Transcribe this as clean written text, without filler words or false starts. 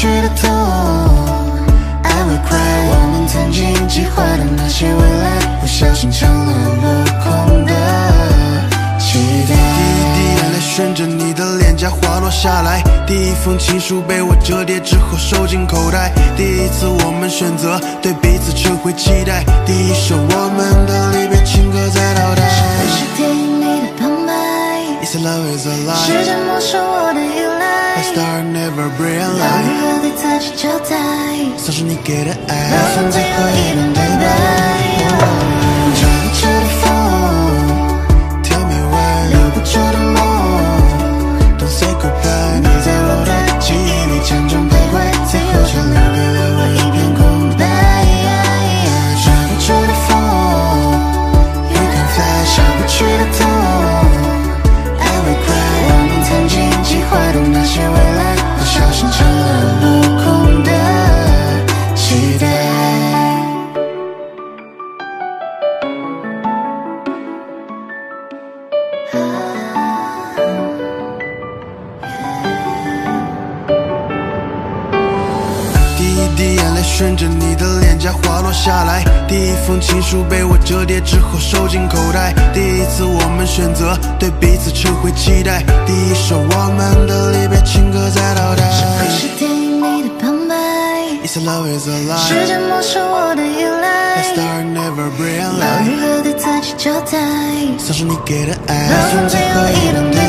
去的痛，安慰快乐。我们曾经计划的那些未来，不小心成了落空的期待。第一滴眼泪顺着你的脸颊滑落下来，第一封情书被我折叠之后收进口袋。第一次我们选择对彼此重回期待，第一首我们的离别情歌在倒带。是电影里的旁白 ，It's love is a lie， 时间没收我的依赖。 A star never brilliant light， 老女孩对自己交代，算是你给的爱，麻烦最后一遍拜拜。抓不住的风 ，Tell me why， 留不住的梦 ，Don't say goodbye。你在我的记忆里辗转徘徊，最后却留给了我一片空白。抓不住的风 ，You can fly， 消不去的痛 ，I will cry。 曾经计划的那些未来，不小心成了落空的期待。第一滴眼泪顺着你的脸颊滑落下来，第一封情书被我折叠之后收进口袋。第一次我们选择对彼此重回期待。 第一首我们的离别情歌在倒带，是电影里的旁白。It's love is a lie， 时间没收我的依赖。A star never brilliant light， 老女孩对自己交代，算是你给的爱，麻烦最后一段对白。